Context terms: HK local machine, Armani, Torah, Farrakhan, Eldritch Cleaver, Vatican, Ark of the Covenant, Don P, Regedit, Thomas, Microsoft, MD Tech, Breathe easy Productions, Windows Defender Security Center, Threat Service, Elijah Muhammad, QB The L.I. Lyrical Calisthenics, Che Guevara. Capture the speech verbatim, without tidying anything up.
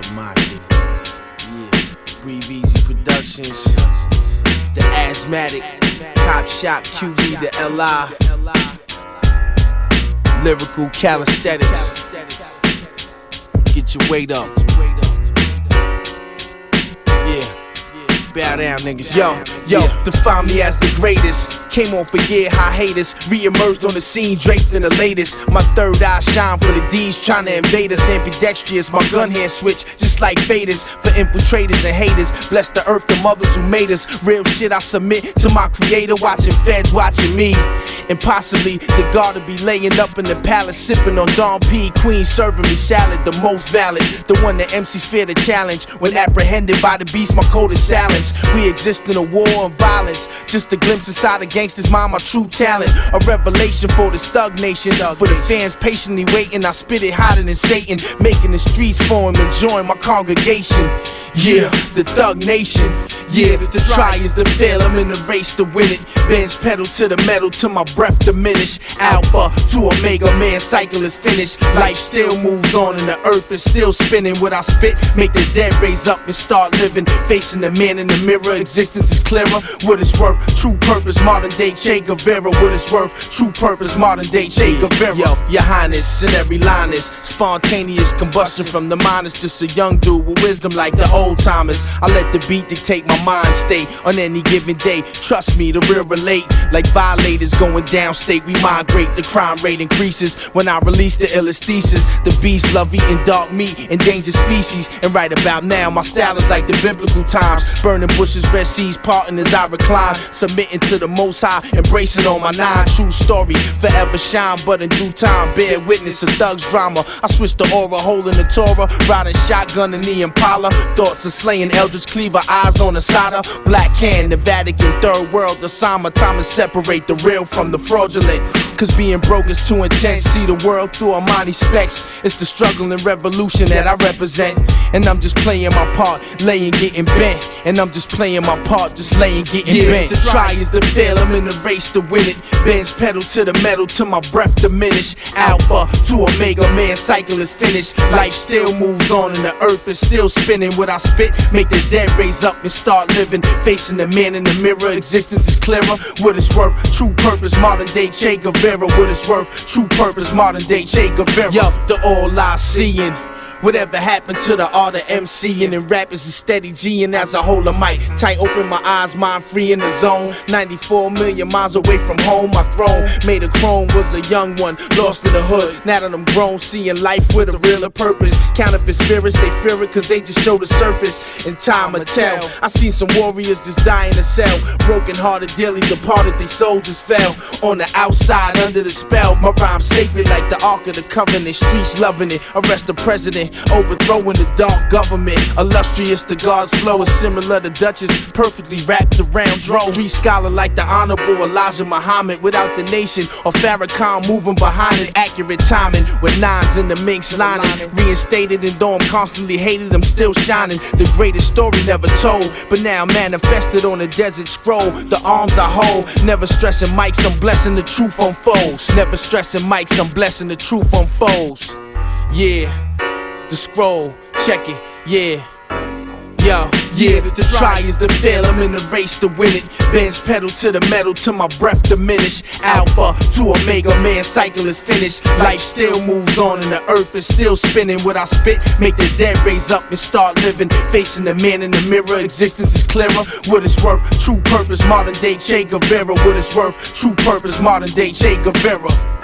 the mocking. Yeah, Breathe Easy Productions. The Asthmatic, Cop Shop, Q B The L I. Lyrical Calisthenics. Get your weight up. Bow down, niggas. Yo, yo, yeah. Define me as the greatest. Came off a year hiatus, re-emerged on the scene, draped in the latest. My third eye shine for the D's, trying to invade us. Ambidextrous, my gun hand switch, just like faders. For infiltrators and haters, bless the earth, the mothers who made us. Real shit I submit to my creator, watching feds, watching me. And possibly, the guard to be laying up in the palace, sipping on Don P, queen serving me salad, the most valid. The one that M Cs fear to challenge. When apprehended by the beast, my code is silent. We exist in a war of violence. Just a glimpse inside a gangster's mind, my true talent. A revelation for this thug nation. For the fans patiently waiting, I spit it hotter than Satan. Making the streets for him, enjoying my congregation. Yeah, the thug nation. Yeah, the try is the fail, I'm in the race to win it. Benz pedal to the metal till my breath diminish. Alpha to omega, man cycle is finished. Life still moves on and the earth is still spinning. What I spit, make the dead raise up and start living. Facing the man in the mirror, existence is clearer. What it's worth, true purpose, modern day Che Guevara. What it's worth, true purpose, modern day Che Guevara. Yo, your highness, in every line is spontaneous combustion from the mind. Is just a young dude with wisdom like the old Thomas. I let the beat dictate my mind state on any given day. Trust me, the real relate. Like violators going downstate, we migrate. The crime rate increases when I release the illest thesis. The beast love eating dark meat, endangered species. And right about now, my style is like the biblical times. Burning bushes, red seas parting as I recline. Submitting to the most high, embracing on my nine. True story, forever shine, but in due time, bear witness to thug's drama. I switch the aura, holding the Torah, riding shotgun in the Impala. Thoughts of slaying Eldritch Cleaver, eyes on the Sada, black hand, the Vatican, third world, the Sama. Thomas separate the real from the fraudulent. Cause being broke is too intense. See the world through Armani specs. It's the struggle and revolution that I represent. And I'm just playing my part, laying getting bent. And I'm just playing my part, just laying getting yeah, bent. The try is the fail, I'm in the race to win it. Benz pedal to the metal till my breath diminish. Alpha to omega, man cycle is finished. Life still moves on and the earth is still spinning. What I spit, make the dead raise up and start living. Facing the man in the mirror, existence is clearer. What it's worth, true purpose, modern day Che Guevara. What it's worth, true purpose, modern day Che Guevara. Yo, the all I seeing. Whatever happened to the art of MCing and rap is a steady G and as a whole of mic. Tight open my eyes, mind free in the zone. ninety-four million miles away from home, my throne. Made a chrome, was a young one, lost in the hood. Now that I'm grown, seeing life with a realer purpose. Counterfeit spirits, they fear it cause they just show the surface. And time will tell. I seen some warriors just die in a cell. Broken hearted, dearly departed, they soldiers fell. On the outside, under the spell. My rhyme's sacred like the Ark of the Covenant. Streets loving it, arrest the president. Overthrowing the dark government. Illustrious, the guard's flow is similar to Duchess. Perfectly wrapped around dro. Street scholar like the Honorable Elijah Muhammad. Without the nation or Farrakhan moving behind it. Accurate timing with nines in the minx lining. Reinstated and though I'm constantly hated, I'm still shining. The greatest story never told, but now manifested on a desert scroll. The arms I hold, never stressing mics, I'm blessing the truth unfolds. Never stressing mics, I'm blessing the truth unfolds. Yeah. The scroll, check it, yeah. Yo, yeah, the try is the fail, I'm in the race to win it. Benz pedal to the metal till my breath diminish. Alpha to omega, man cycle is finished. Life still moves on and the earth is still spinning. What I spit, make the dead raise up and start living. Facing the man in the mirror, existence is clearer. What it's worth, true purpose, modern day Che Guevara. What it's worth, true purpose, modern day Che Guevara.